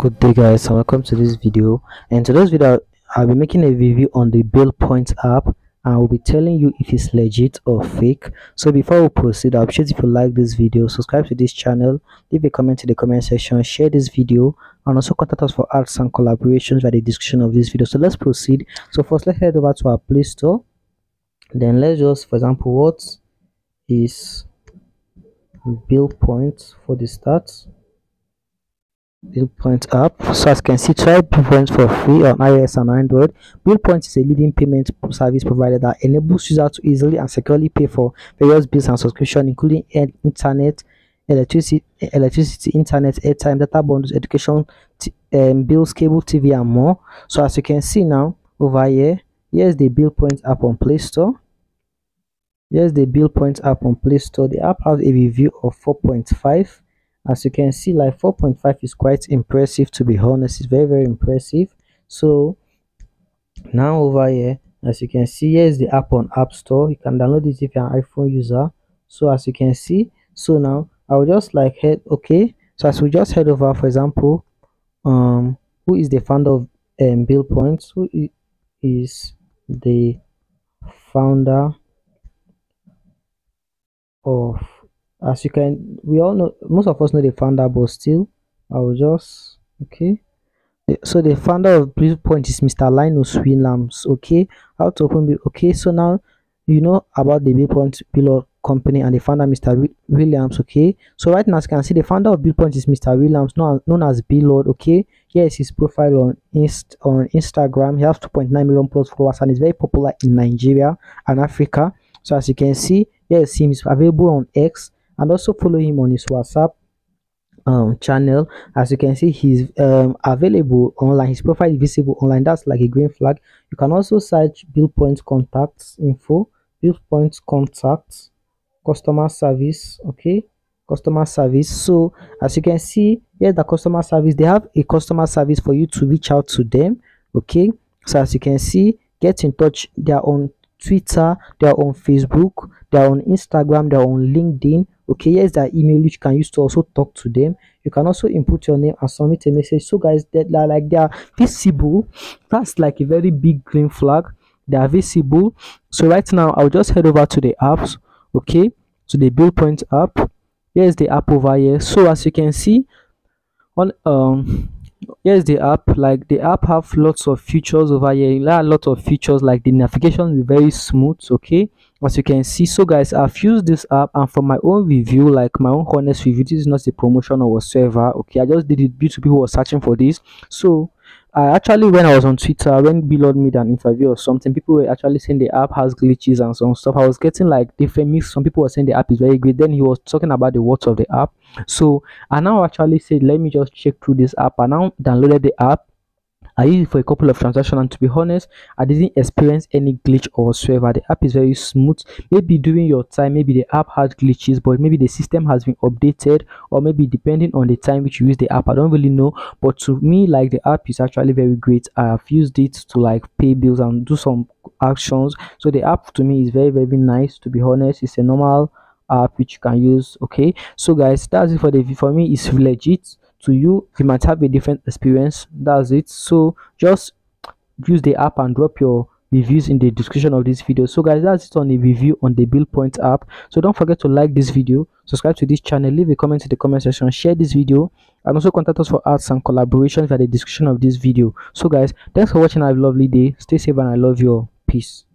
Good day guys, and welcome to this video. And today's video I'll be making a review on the Billpoint app, and I'll be telling you if it's legit or fake. So before we proceed, I'll be sure if you like this video, subscribe to this channel, leave a comment in the comment section, share this video, and also contact us for arts and collaborations by the description of this video. So let's proceed. So first, let's head over to our Play Store. Then let's just, for example, what is Billpoint for the start? Billpoint app. So as you can see, try Billpoint for free on iOS and Android. Billpoint is a leading payment service provider that enables users to easily and securely pay for various bills and subscriptions, including internet, electricity, internet, airtime, data bundles, education, bills, cable TV, and more. So as you can see now over here, here's the Billpoint app on Play Store. The app has a review of 4.5. as you can see, like 4.5 is quite impressive, to be honest. It's very, very impressive. So now over here, as you can see, here is the app on App Store. You can download it if you're an iPhone user. So as you can see, so now I will just like head, okay, so as we just head over, for example, who is the founder of Billpoint? Who is the founder of, as you can, we all know, most of us know the founder, but still I will just, okay, so the founder of Billpoint is Mr. Linus Williams. Okay, how to open, okay, so now you know about the Billpoint Billord company and the founder Mr. Williams. Okay, so right now as you can see, the founder of Billpoint is Mr. Williams, known as B-Lord. Okay, here is his profile on Instagram. He has 2.9 million plus followers and is very popular in Nigeria and Africa. So as you can see, here is him. He's available on X, and also follow him on his WhatsApp channel. As you can see, he's available online. His profile is visible online. That's like a green flag. You can also search Billpoint contacts info, Billpoint contacts, customer service. Okay, customer service. So as you can see, here's the customer service. They have a customer service for you to reach out to them. Okay, so as you can see, get in touch. They are on Twitter, they are on Facebook, they are on Instagram, they are on LinkedIn. Okay, here's their email, which you can use to also talk to them. You can also input your name and submit a message. So guys, they are visible. That's like a very big green flag. They are visible. So right now I'll just head over to the apps. Okay, so the Billpoint app, here's the app over here. So as you can see on here's the app. Like the app have lots of features over here, a lot of features, like the navigation is very smooth. Okay, as you can see. So guys, I've used this app, and for my own review, like my own honest review, this is not a promotion or whatsoever. Okay, I just did it due to people who were searching for this. So I actually, when I was on Twitter, when B-Lord made an interview or something, people were actually saying the app has glitches and some stuff. I was getting like different mix. Some people were saying the app is very great, then he was talking about the words of the app. So I now actually said, let me just check through this app. I now downloaded the app. I used it for a couple of transactions, and to be honest, I didn't experience any glitch or whatsoever. The app is very smooth. Maybe during your time, maybe the app had glitches, but maybe the system has been updated, or maybe depending on the time which you use the app, I don't really know. But to me, like, the app is actually very great. I have used it to like pay bills and do some actions. So the app to me is very, very nice, to be honest. It's a normal app which you can use. Okay, so guys, that's it for the, for me it's legit. To you, you might have a different experience. That's it. So just use the app and drop your reviews in the description of this video. So guys, that's it on the review on the Billpoint app. So don't forget to like this video, subscribe to this channel, leave a comment in the comment section, share this video, and also contact us for arts and collaborations via the description of this video. So guys, thanks for watching. Have a lovely day, stay safe, and I love you all. Peace.